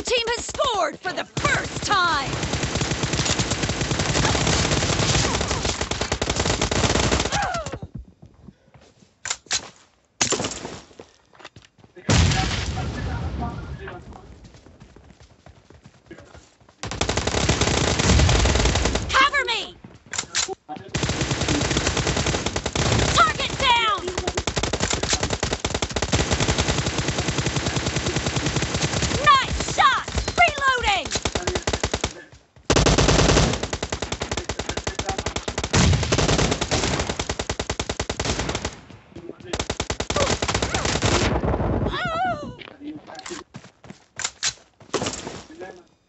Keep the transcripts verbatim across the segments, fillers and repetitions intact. Blue team has scored for the first time!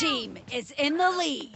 Team is in the lead.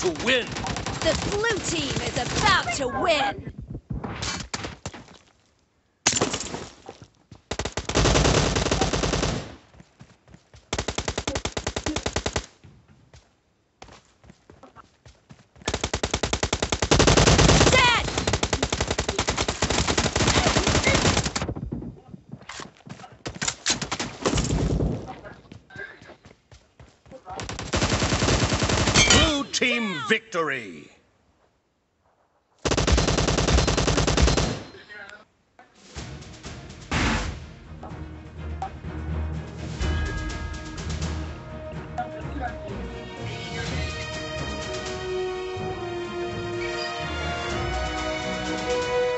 To win. The blue team is about to win. Team victory!